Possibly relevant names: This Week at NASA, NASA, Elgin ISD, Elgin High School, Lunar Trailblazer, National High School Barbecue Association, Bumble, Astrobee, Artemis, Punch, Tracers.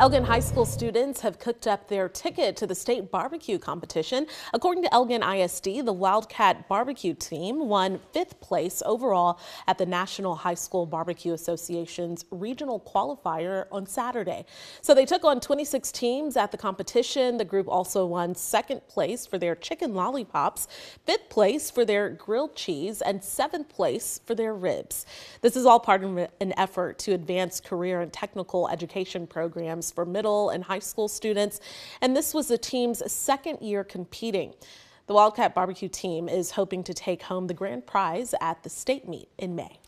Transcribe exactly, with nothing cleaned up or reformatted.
Elgin High School students have cooked up their ticket to the state barbecue competition. According to Elgin I S D, the Wildcat barbecue team won fifth place overall at the National High School Barbecue Association's regional qualifier on Saturday. So they took on twenty-six teams at the competition. The group also won second place for their chicken lollipops, fifth place for their grilled cheese, and seventh place for their ribs. This is all part of an effort to advance career and technical education programs for middle and high school students, and this was the team's second year competing. The Wildcat barbecue team is hoping to take home the grand prize at the state meet in May.